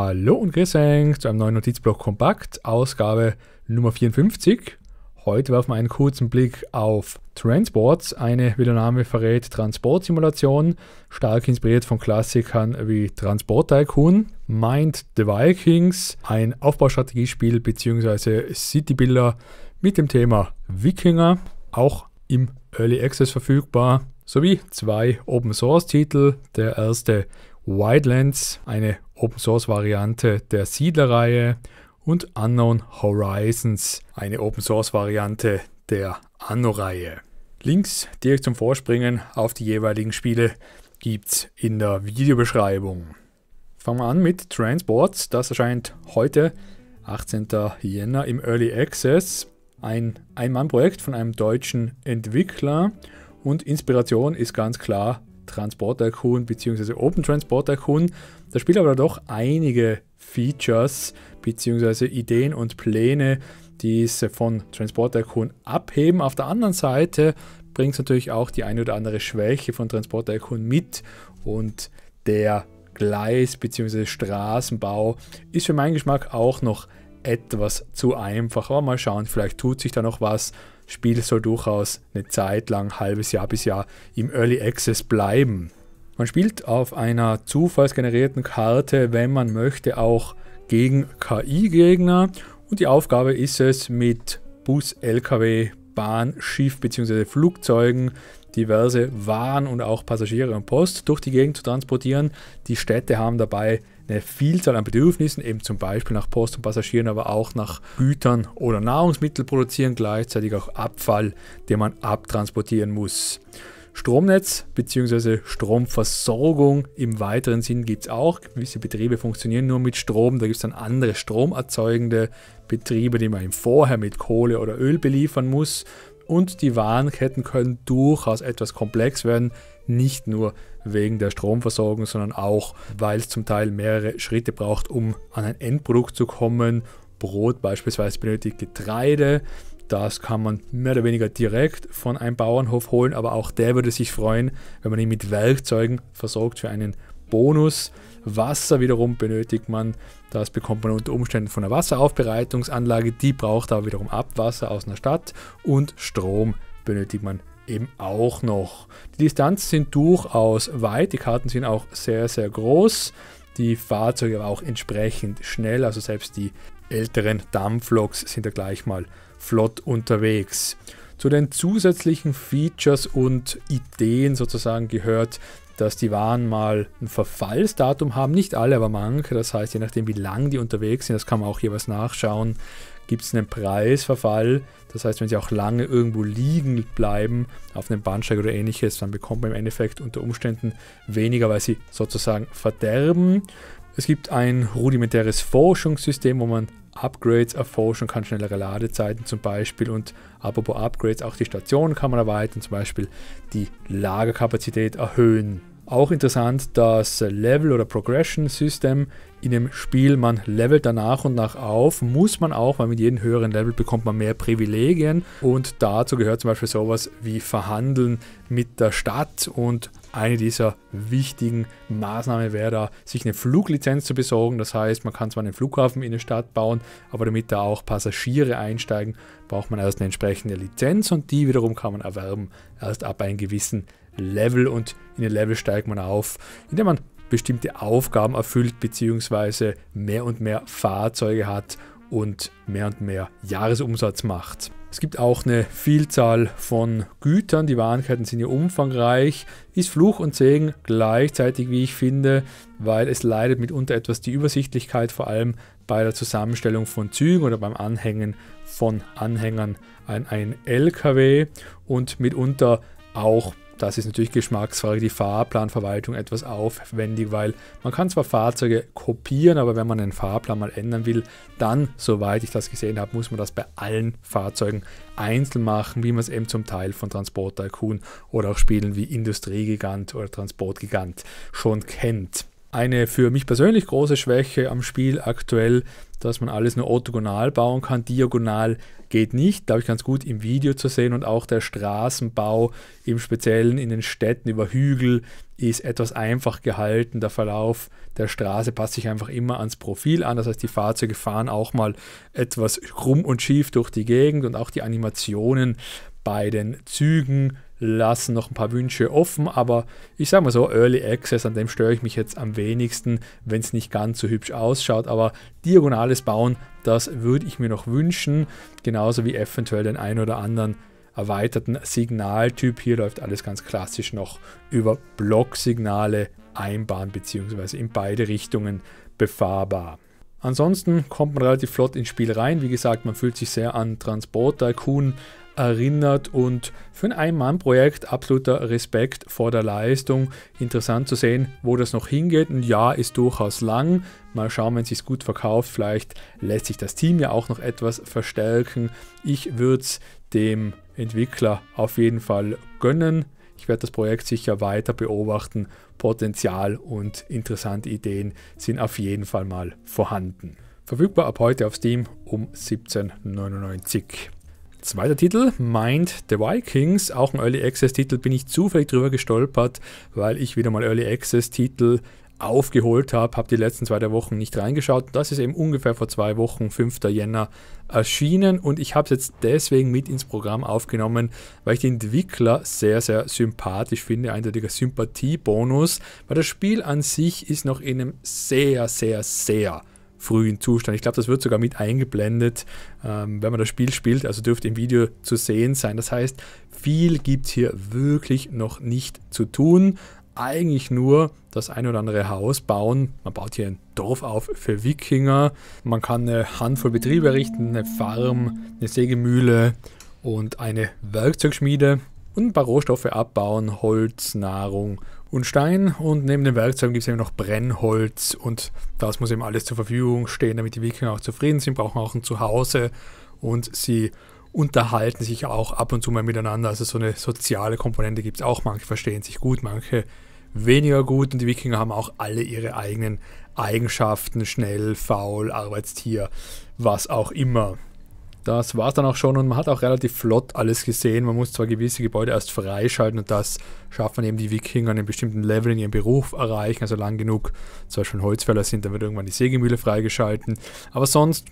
Hallo und grüß euch zu einem neuen Notizblock kompakt, Ausgabe Nummer 54. Heute werfen wir einen kurzen Blick auf Transports, eine, wie der Name verrät, Transportsimulation, stark inspiriert von Klassikern wie Transport Tycoon, Mind the Vikings, ein Aufbaustrategiespiel bzw. Citybuilder mit dem Thema Wikinger, auch im Early Access verfügbar, sowie zwei Open Source Titel, der erste Widelands, eine Open Source Variante der Siedler Reihe, und Unknown Horizons, eine Open Source Variante der Anno Reihe. Links direkt zum Vorspringen auf die jeweiligen Spiele gibt's in der Videobeschreibung. Fangen wir an mit Transports, das erscheint heute 18. Jänner im Early Access, ein Ein-Mann-Projekt von einem deutschen Entwickler und Inspiration ist ganz klar Transport Tycoon bzw. Open Transport Tycoon. Das Spiel aber doch einige Features bzw. Ideen und Pläne, die es von Transport Tycoon abheben. Auf der anderen Seite bringt es natürlich auch die eine oder andere Schwäche von Transport Tycoon mit und der Gleis- bzw. Straßenbau ist für meinen Geschmack auch noch etwas zu einfach. Aber mal schauen, vielleicht tut sich da noch was. Das Spiel soll durchaus eine Zeit lang, halbes Jahr bis Jahr, im Early Access bleiben. Man spielt auf einer zufallsgenerierten Karte, wenn man möchte, auch gegen KI-Gegner. Und die Aufgabe ist es, mit Bus, LKW, Bahn, Schiff bzw. Flugzeugen diverse Waren und auch Passagiere und Post durch die Gegend zu transportieren. Die Städte haben dabei eine Vielzahl an Bedürfnissen, eben zum Beispiel nach Post und Passagieren, aber auch nach Gütern oder Nahrungsmittel produzieren, gleichzeitig auch Abfall, den man abtransportieren muss. Stromnetz bzw. Stromversorgung im weiteren Sinn gibt es auch. Gewisse Betriebe funktionieren nur mit Strom, da gibt es dann andere stromerzeugende Betriebe, die man eben vorher mit Kohle oder Öl beliefern muss. Und die Warenketten können durchaus etwas komplex werden, nicht nur wegen der Stromversorgung, sondern auch, weil es zum Teil mehrere Schritte braucht, um an ein Endprodukt zu kommen. Brot beispielsweise benötigt Getreide, das kann man mehr oder weniger direkt von einem Bauernhof holen, aber auch der würde sich freuen, wenn man ihn mit Werkzeugen versorgt für einen Bonus. Wasser wiederum benötigt man, das bekommt man unter Umständen von einer Wasseraufbereitungsanlage, die braucht aber wiederum Abwasser aus einer Stadt, und Strom benötigt man eben auch noch. Die Distanzen sind durchaus weit, die Karten sind auch sehr, sehr groß, die Fahrzeuge aber auch entsprechend schnell, also selbst die älteren Dampfloks sind da gleich mal flott unterwegs. Zu den zusätzlichen Features und Ideen sozusagen gehört, dass die Waren mal ein Verfallsdatum haben, nicht alle, aber manche, das heißt, je nachdem wie lang die unterwegs sind, das kann man auch jeweils nachschauen, gibt es einen Preisverfall, das heißt, wenn sie auch lange irgendwo liegen bleiben, auf einem Bahnsteig oder ähnliches, dann bekommt man im Endeffekt unter Umständen weniger, weil sie sozusagen verderben. Es gibt ein rudimentäres Forschungssystem, wo man Upgrades erforschen kann, schnellere Ladezeiten zum Beispiel, und apropos Upgrades, auch die Stationen kann man erweitern, zum Beispiel die Lagerkapazität erhöhen. Auch interessant das Level- oder Progression-System. In dem Spiel, man levelt da nach und nach auf, muss man auch, weil mit jedem höheren Level bekommt man mehr Privilegien, und dazu gehört zum Beispiel sowas wie Verhandeln mit der Stadt, und eine dieser wichtigen Maßnahmen wäre da, sich eine Fluglizenz zu besorgen. Das heißt, man kann zwar einen Flughafen in der Stadt bauen, aber damit da auch Passagiere einsteigen, braucht man erst eine entsprechende Lizenz, und die wiederum kann man erwerben erst ab einem gewissen Level, und in den Level steigt man auf, indem man bestimmte Aufgaben erfüllt bzw. mehr und mehr Fahrzeuge hat und mehr Jahresumsatz macht. Es gibt auch eine Vielzahl von Gütern, die Warenketten sind hier umfangreich, ist Fluch und Segen gleichzeitig, wie ich finde, weil es leidet mitunter etwas die Übersichtlichkeit, vor allem bei der Zusammenstellung von Zügen oder beim Anhängen von Anhängern an einen LKW, und mitunter auch, das ist natürlich Geschmacksfrage, die Fahrplanverwaltung etwas aufwendig, weil man kann zwar Fahrzeuge kopieren, aber wenn man den Fahrplan mal ändern will, dann, soweit ich das gesehen habe, muss man das bei allen Fahrzeugen einzeln machen, wie man es eben zum Teil von Transport Tycoon oder auch Spielen wie Industriegigant oder Transportgigant schon kennt. Eine für mich persönlich große Schwäche am Spiel aktuell, dass man alles nur orthogonal bauen kann. Diagonal geht nicht, glaube ich, ganz gut im Video zu sehen, und auch der Straßenbau im Speziellen in den Städten über Hügel ist etwas einfach gehalten. Der Verlauf der Straße passt sich einfach immer ans Profil an. Das heißt, die Fahrzeuge fahren auch mal etwas krumm und schief durch die Gegend, und auch die Animationen bei den Zügen lassen noch ein paar Wünsche offen, aber ich sage mal so, Early Access, an dem störe ich mich jetzt am wenigsten, wenn es nicht ganz so hübsch ausschaut, aber diagonales Bauen, das würde ich mir noch wünschen, genauso wie eventuell den einen oder anderen erweiterten Signaltyp. Hier läuft alles ganz klassisch noch über Blocksignale einbahn bzw. in beide Richtungen befahrbar. Ansonsten kommt man relativ flott ins Spiel rein. Wie gesagt, man fühlt sich sehr an Transport Tycoon erinnert, und für ein Ein-Mann-Projekt absoluter Respekt vor der Leistung. Interessant zu sehen, wo das noch hingeht. Ein Jahr ist durchaus lang. Mal schauen, wenn es sich gut verkauft. Vielleicht lässt sich das Team ja auch noch etwas verstärken. Ich würde es dem Entwickler auf jeden Fall gönnen. Ich werde das Projekt sicher weiter beobachten. Potenzial und interessante Ideen sind auf jeden Fall mal vorhanden. Verfügbar ab heute auf Steam um 17,99 €. Zweiter Titel, Mind the Vikings, auch ein Early Access Titel, bin ich zufällig drüber gestolpert, weil ich wieder mal Early Access Titel aufgeholt habe die letzten 2 Wochen nicht reingeschaut. Das ist eben ungefähr vor 2 Wochen, 5. Jänner, erschienen, und ich habe es jetzt deswegen mit ins Programm aufgenommen, weil ich den Entwickler sehr, sehr sympathisch finde, eindeutiger Sympathiebonus, weil das Spiel an sich ist noch in einem sehr frühen Zustand. Ich glaube, das wird sogar mit eingeblendet, wenn man das Spiel spielt, also dürfte im Video zu sehen sein. Das heißt, viel gibt es hier wirklich noch nicht zu tun. Eigentlich nur das ein oder andere Haus bauen. Man baut hier ein Dorf auf für Wikinger. Man kann eine Handvoll Betriebe errichten, eine Farm, eine Sägemühle und eine Werkzeugschmiede. Und ein paar Rohstoffe abbauen, Holz, Nahrung und Stein, und neben den Werkzeugen gibt es eben noch Brennholz, und das muss eben alles zur Verfügung stehen, damit die Wikinger auch zufrieden sind, brauchen auch ein Zuhause, und sie unterhalten sich auch ab und zu mal miteinander, also so eine soziale Komponente gibt es auch, manche verstehen sich gut, manche weniger gut, und die Wikinger haben auch alle ihre eigenen Eigenschaften, schnell, faul, Arbeitstier, was auch immer. Das war es dann auch schon, und man hat auch relativ flott alles gesehen. Man muss zwar gewisse Gebäude erst freischalten, und das schafft man eben, die Wikinger einen bestimmten Level in ihrem Beruf erreichen, also lang genug, zum Beispiel Holzfäller sind, dann wird irgendwann die Sägemühle freigeschalten. Aber sonst,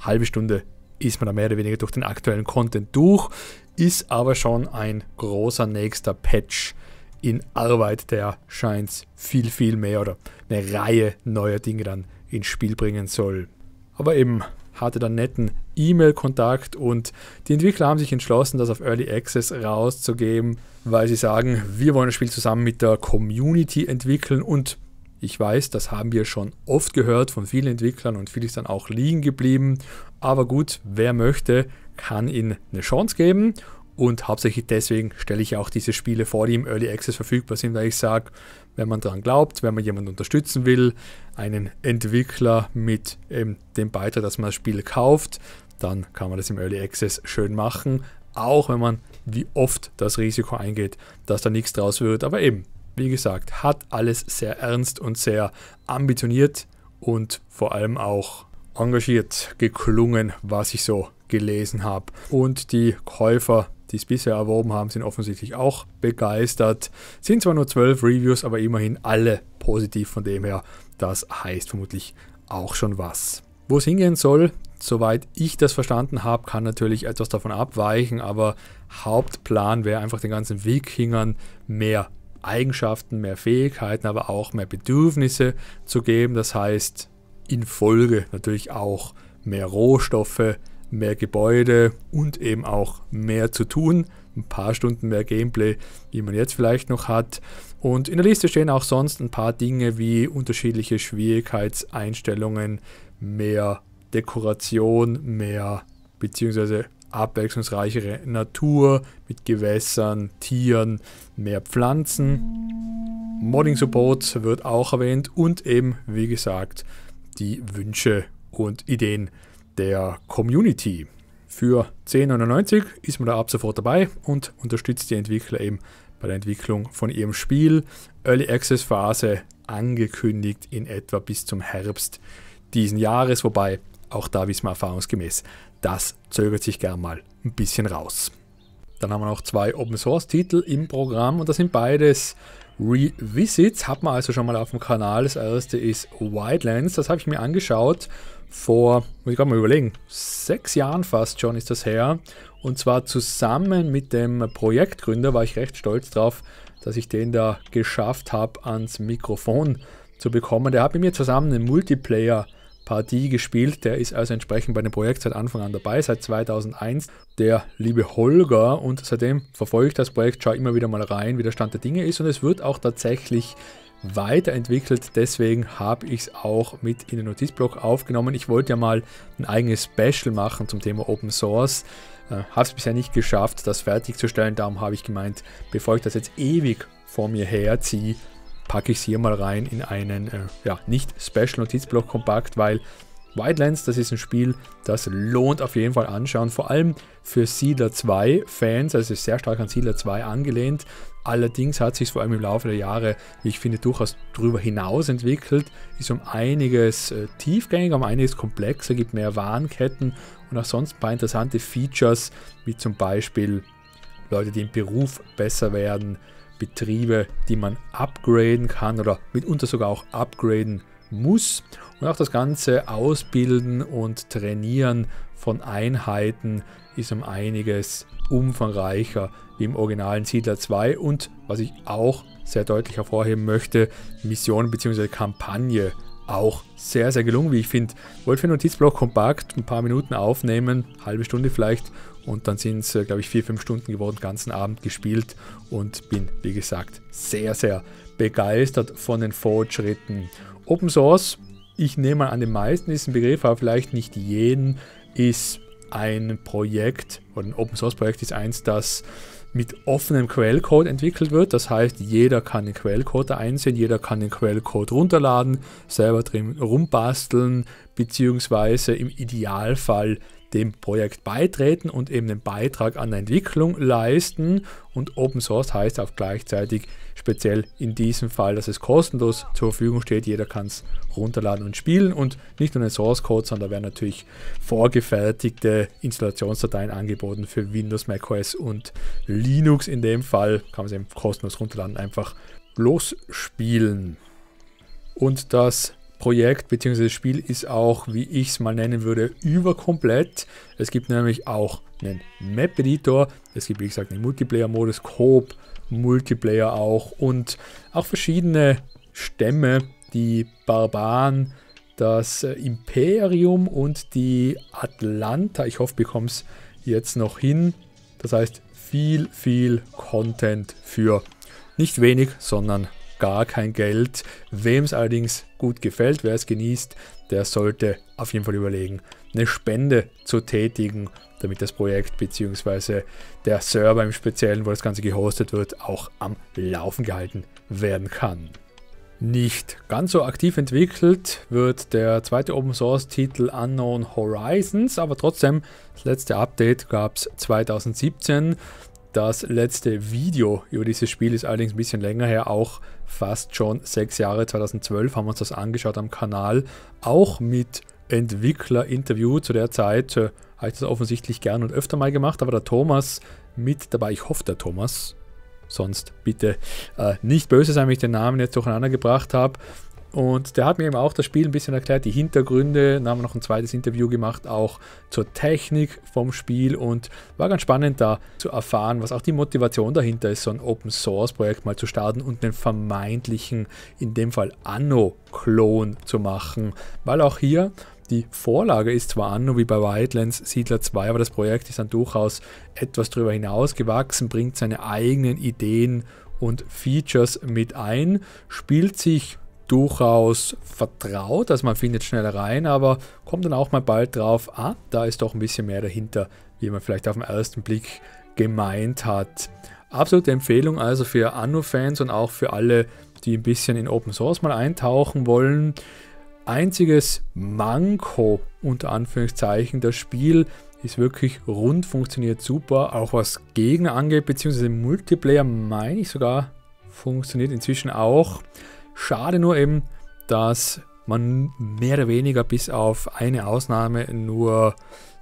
halbe Stunde ist man da mehr oder weniger durch den aktuellen Content durch, ist aber schon ein großer nächster Patch in Arbeit, der scheint viel mehr oder eine Reihe neuer Dinge dann ins Spiel bringen soll. Aber eben hatte dann netten E-Mail-Kontakt, und die Entwickler haben sich entschlossen, das auf Early Access rauszugeben, weil sie sagen, wir wollen das Spiel zusammen mit der Community entwickeln, und ich weiß, das haben wir schon oft gehört von vielen Entwicklern, und viel ist dann auch liegen geblieben, aber gut, wer möchte, kann ihnen eine Chance geben, und hauptsächlich deswegen stelle ich auch diese Spiele vor, die im Early Access verfügbar sind, weil ich sage, wenn man daran glaubt, wenn man jemanden unterstützen will, einen Entwickler mit dem Beitrag, dass man das Spiel kauft, dann kann man das im Early Access schön machen, auch wenn man wie oft das Risiko eingeht, dass da nichts draus wird. Aber eben, wie gesagt, hat alles sehr ernst und sehr ambitioniert und vor allem auch engagiert geklungen, was ich so gelesen habe. Und die Käufer, die es bisher erworben haben, sind offensichtlich auch begeistert. Sind zwar nur 12 Reviews, aber immerhin alle positiv, von dem her, das heißt vermutlich auch schon was. Wo es hingehen soll, soweit ich das verstanden habe, kann natürlich etwas davon abweichen, aber Hauptplan wäre einfach den ganzen Wikingern mehr Eigenschaften, mehr Fähigkeiten, aber auch mehr Bedürfnisse zu geben. Das heißt, in Folge natürlich auch mehr Rohstoffe, mehr Gebäude und eben auch mehr zu tun, ein paar Stunden mehr Gameplay, wie man jetzt vielleicht noch hat. Und in der Liste stehen auch sonst ein paar Dinge wie unterschiedliche Schwierigkeitseinstellungen, mehr Dekoration, mehr bzw. abwechslungsreichere Natur mit Gewässern, Tieren, mehr Pflanzen. Modding-Support wird auch erwähnt und eben, wie gesagt, die Wünsche und Ideen der Community. Für 10,99 € ist man da ab sofort dabei und unterstützt die Entwickler eben bei der Entwicklung von ihrem Spiel. Early Access Phase angekündigt in etwa bis zum Herbst diesen Jahres, wobei auch da wissen wir erfahrungsgemäß, das zögert sich gern mal ein bisschen raus. Dann haben wir noch 2 Open Source Titel im Programm, und das sind beides Revisits hat man also schon mal auf dem Kanal. Das erste ist Widelands. Das habe ich mir angeschaut vor, muss ich gerade mal überlegen, 6 Jahren fast schon ist das her. Und zwar zusammen mit dem Projektgründer war ich recht stolz drauf, dass ich den da geschafft habe, ans Mikrofon zu bekommen. Der hat mit mir zusammen eine Multiplayer-Partie gespielt. Der ist also entsprechend bei dem Projekt seit Anfang an dabei, seit 2001. Der liebe Holger, und seitdem verfolge ich das Projekt, schaue immer wieder mal rein, wie der Stand der Dinge ist, und es wird auch tatsächlich weiterentwickelt. Deswegen habe ich es auch mit in den Notizblock aufgenommen. Ich wollte ja mal ein eigenes Special machen zum Thema Open Source. Habe es bisher nicht geschafft, das fertigzustellen. Darum habe ich gemeint, bevor ich das jetzt ewig vor mir herziehe, packe ich es hier mal rein in einen nicht Special Notizblock kompakt, weil Widelands, das ist ein Spiel, das lohnt auf jeden Fall anschauen, vor allem für Siedler 2 Fans, also es ist sehr stark an Siedler 2 angelehnt. Allerdings hat sich vor allem im Laufe der Jahre, wie ich finde, durchaus darüber hinaus entwickelt, ist um einiges tiefgängiger, um einiges komplexer, gibt mehr Warenketten und auch sonst ein paar interessante Features, wie zum Beispiel Leute, die im Beruf besser werden, Betriebe, die man upgraden kann oder mitunter sogar auch upgraden muss, und auch das ganze Ausbilden und Trainieren von Einheiten ist um einiges umfangreicher wie im originalen Siedler 2. Und was ich auch sehr deutlich hervorheben möchte, Mission bzw. Kampagne auch sehr, sehr gelungen, wie ich finde. Wollte für den Notizblock kompakt ein paar Minuten aufnehmen, halbe Stunde vielleicht, und dann sind es, glaube ich, 4-5 Stunden geworden, den ganzen Abend gespielt, und bin, wie gesagt, sehr, sehr begeistert von den Fortschritten. Open Source, ich nehme mal an, den meisten ist ein Begriff, aber vielleicht nicht jeden, ist ein Projekt, oder ein Open Source Projekt ist eins, das mit offenem Quellcode entwickelt wird. Das heißt, jeder kann den Quellcode da einsehen, jeder kann den Quellcode runterladen, selber drin rumbasteln, beziehungsweise im Idealfall dem Projekt beitreten und eben den Beitrag an der Entwicklung leisten. Und Open Source heißt auch gleichzeitig, speziell in diesem Fall, dass es kostenlos zur Verfügung steht. Jeder kann es runterladen und spielen, und nicht nur den Source Code, sondern da werden natürlich vorgefertigte Installationsdateien angeboten für Windows, macOS und Linux. In dem Fall kann man es eben kostenlos runterladen, einfach losspielen. Und das Projekt bzw. Spiel ist auch, wie ich es mal nennen würde, überkomplett. Es gibt nämlich auch einen Map-Editor, es gibt, wie gesagt, einen Multiplayer-Modus, Coop, Multiplayer auch, und auch verschiedene Stämme, die Barbaren, das Imperium und die Atlanta. Ich hoffe, ich bekomme es jetzt noch hin. Das heißt, viel, viel Content für nicht wenig, sondern gar kein Geld. Wem es allerdings gut gefällt, wer es genießt, der sollte auf jeden Fall überlegen, eine Spende zu tätigen, damit das Projekt bzw. der Server im Speziellen, wo das Ganze gehostet wird, auch am Laufen gehalten werden kann. Nicht ganz so aktiv entwickelt wird der zweite Open Source Titel Unknown Horizons, aber trotzdem, das letzte Update gab es 2017. Das letzte Video über dieses Spiel ist allerdings ein bisschen länger her, auch fast schon 6 Jahre, 2012 haben wir uns das angeschaut am Kanal, auch mit Entwickler-Interview. Zu der Zeit habe ich das offensichtlich gern und öfter mal gemacht, aber der Thomas mit dabei, ich hoffe der Thomas, sonst bitte nicht böse sein, wenn ich den Namen jetzt durcheinander gebracht habe. Und der hat mir eben auch das Spiel ein bisschen erklärt, die Hintergründe. Dann haben wir noch ein zweites Interview gemacht, auch zur Technik vom Spiel. Und war ganz spannend da zu erfahren, was auch die Motivation dahinter ist, so ein Open-Source-Projekt mal zu starten und einen vermeintlichen, in dem Fall Anno-Klon zu machen. Weil auch hier die Vorlage ist zwar Anno wie bei Widelands, Siedler 2, aber das Projekt ist dann durchaus etwas darüber hinaus gewachsen, bringt seine eigenen Ideen und Features mit ein, spielt sich durchaus vertraut, dass man findet schnell rein, aber kommt dann auch mal bald drauf, ah, da ist doch ein bisschen mehr dahinter, wie man vielleicht auf den ersten Blick gemeint hat. Absolute Empfehlung also für Anno-Fans und auch für alle, die ein bisschen in Open Source mal eintauchen wollen. Einziges Manko, unter Anführungszeichen, das Spiel ist wirklich rund, funktioniert super, auch was Gegner angeht, beziehungsweise Multiplayer, meine ich sogar, funktioniert inzwischen auch. Schade nur eben, dass man mehr oder weniger bis auf eine Ausnahme nur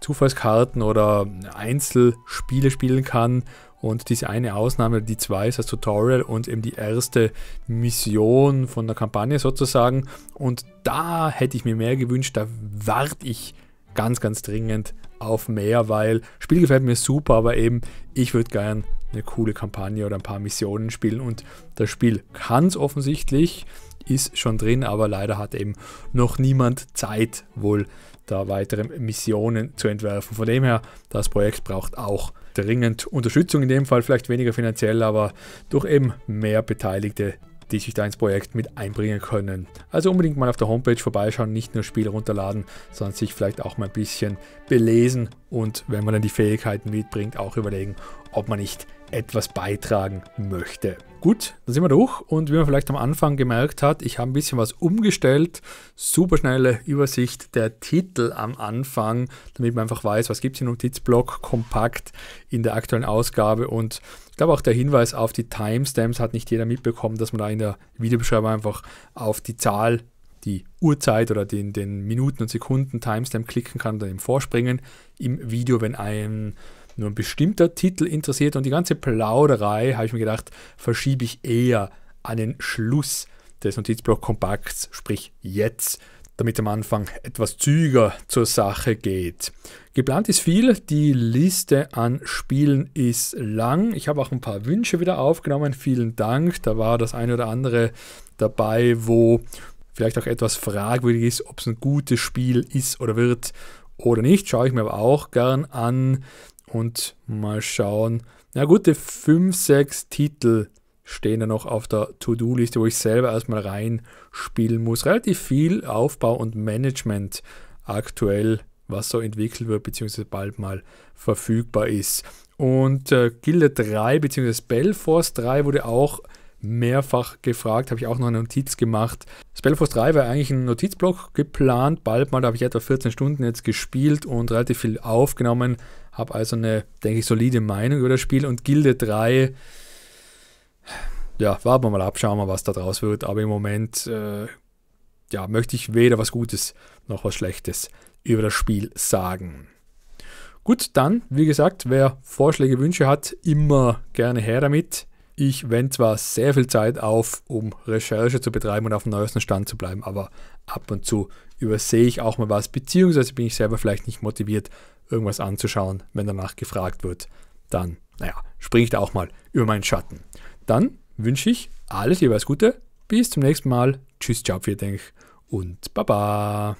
Zufallskarten oder Einzelspiele spielen kann und diese eine Ausnahme, die 2 ist das Tutorial und eben die erste Mission von der Kampagne sozusagen, und da hätte ich mir mehr gewünscht, da warte ich ganz, ganz dringend auf mehr, weil das Spiel gefällt mir super, aber eben ich würde gern eine coole Kampagne oder ein paar Missionen spielen, und das Spiel kann es offensichtlich, ist schon drin, aber leider hat eben noch niemand Zeit wohl, da weitere Missionen zu entwerfen. Von dem her, das Projekt braucht auch dringend Unterstützung, in dem Fall vielleicht weniger finanziell, aber durch eben mehr Beteiligte, die sich da ins Projekt mit einbringen können. Also unbedingt mal auf der Homepage vorbeischauen, nicht nur Spiele runterladen, sondern sich vielleicht auch mal ein bisschen belesen und wenn man dann die Fähigkeiten mitbringt, auch überlegen, ob man nicht etwas beitragen möchte. Gut, dann sind wir durch, und wie man vielleicht am Anfang gemerkt hat, ich habe ein bisschen was umgestellt. Superschnelle Übersicht der Titel am Anfang, damit man einfach weiß, was gibt es im Notizblock kompakt in der aktuellen Ausgabe, und ich glaube auch der Hinweis auf die Timestamps hat nicht jeder mitbekommen, dass man da in der Videobeschreibung einfach auf die Zahl, die Uhrzeit oder den Minuten- und Sekunden-Timestamp klicken kann und dann eben vorspringen im Video, wenn einem nur ein bestimmter Titel interessiert, und die ganze Plauderei, habe ich mir gedacht, verschiebe ich eher an den Schluss des Notizblock Kompakts, sprich jetzt, damit am Anfang etwas zügiger zur Sache geht. Geplant ist viel, die Liste an Spielen ist lang. Ich habe auch ein paar Wünsche wieder aufgenommen, vielen Dank. Da war das eine oder andere dabei, wo vielleicht auch etwas fragwürdig ist, ob es ein gutes Spiel ist oder wird oder nicht. Schaue ich mir aber auch gern an. Und mal schauen, na ja, gute 5, 6 Titel stehen da noch auf der To-Do-Liste, wo ich selber erstmal reinspielen muss. Relativ viel Aufbau und Management aktuell, was so entwickelt wird, beziehungsweise bald mal verfügbar ist. Und Gilde 3, beziehungsweise Spellforce 3 wurde auch mehrfach gefragt, habe ich auch noch eine Notiz gemacht. Spellforce 3 war eigentlich ein Notizblock geplant, bald mal, da habe ich etwa 14 Stunden jetzt gespielt und relativ viel aufgenommen, habe also eine, denke ich, solide Meinung über das Spiel, und Gilde 3, ja, warten wir mal ab, schauen wir, was da draus wird, aber im Moment, ja, möchte ich weder was Gutes noch was Schlechtes über das Spiel sagen. Gut, dann, wie gesagt, wer Vorschläge, Wünsche hat, immer gerne her damit. Ich wende zwar sehr viel Zeit auf, um Recherche zu betreiben und auf dem neuesten Stand zu bleiben, aber ab und zu übersehe ich auch mal was, beziehungsweise bin ich selber vielleicht nicht motiviert, irgendwas anzuschauen, wenn danach gefragt wird. Dann, naja, springe ich da auch mal über meinen Schatten. Dann wünsche ich alles jeweils Gute, bis zum nächsten Mal. Tschüss, ciao, vielen Dank und baba.